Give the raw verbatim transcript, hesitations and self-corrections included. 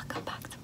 I'll come back to